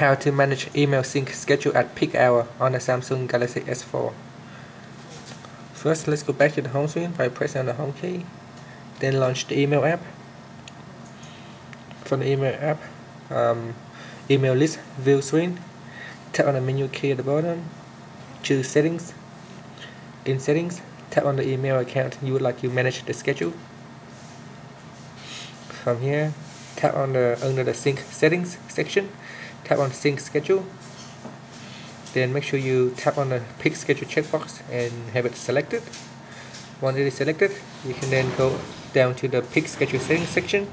how to manage email sync schedule at peak hour on the Samsung Galaxy S4. First, let's go back to the home screen by pressing on the home key. Then launch the email app. From the email app, email list view screen. Tap on the menu key at the bottom. Choose settings. In settings, tap on the email account you would like to manage the schedule. From here, tap on the under the sync settings section. Tap on sync schedule. Then make sure you tap on the pick schedule checkbox and have it selected. Once it is selected, you can then go down to the pick schedule settings section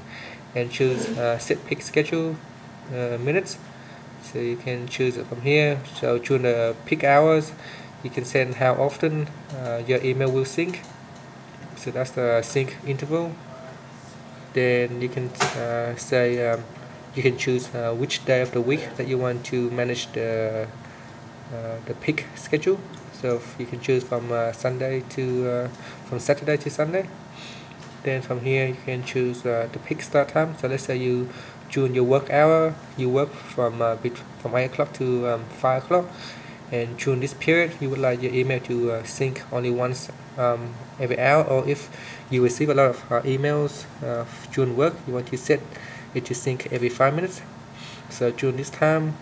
and choose set pick schedule minutes. So you can choose it from here. So choose the peak hours. You can send how often your email will sync. So that's the sync interval. Then you can say you can choose which day of the week that you want to manage the peak schedule. So you can choose from Saturday to Sunday. Then from here you can choose the peak start time. So let's say you choose your work hour. You work from 8 o'clock to 5 o'clock, and during this period you would like your email to sync only once every hour. Or if you receive a lot of emails during work, you want to set it to sync every 5 minutes. So during this time,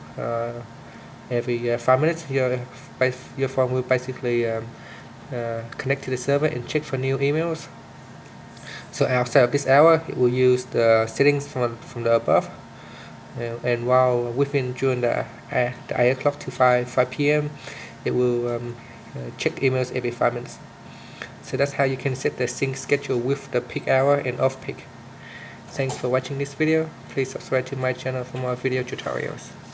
every 5 minutes your phone will basically connect to the server and check for new emails. So outside of this hour, it will use the settings from the above. And while within during the 8 o'clock to 5 p.m. it will check emails every 5 minutes. So that's how you can set the sync schedule with the peak hour and off peak. Thanks for watching this video. Please subscribe to my channel for more video tutorials.